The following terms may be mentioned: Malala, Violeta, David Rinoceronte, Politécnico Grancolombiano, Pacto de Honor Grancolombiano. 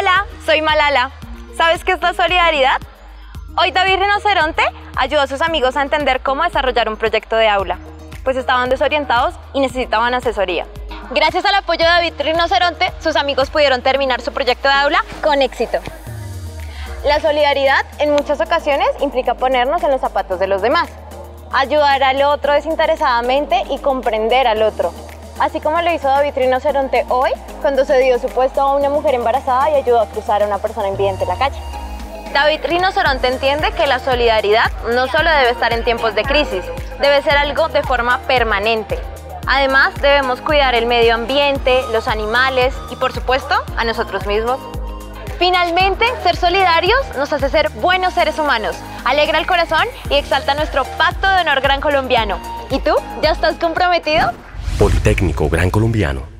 Hola, soy Malala. ¿Sabes qué es la solidaridad? Hoy David Rinoceronte ayudó a sus amigos a entender cómo desarrollar un proyecto de aula, pues estaban desorientados y necesitaban asesoría. Gracias al apoyo de David Rinoceronte, sus amigos pudieron terminar su proyecto de aula con éxito. La solidaridad en muchas ocasiones implica ponernos en los zapatos de los demás, ayudar al otro desinteresadamente y comprender al otro, así como lo hizo David Rinoceronte hoy cuando cedió su puesto a una mujer embarazada y ayudó a cruzar a una persona invidente en la calle. David Rinoceronte entiende que la solidaridad no solo debe estar en tiempos de crisis, debe ser algo de forma permanente. Además, debemos cuidar el medio ambiente, los animales y, por supuesto, a nosotros mismos. Finalmente, ser solidarios nos hace ser buenos seres humanos, alegra el corazón y exalta nuestro Pacto de Honor Grancolombiano. ¿Y tú? ¿Ya estás comprometido? Politécnico Grancolombiano.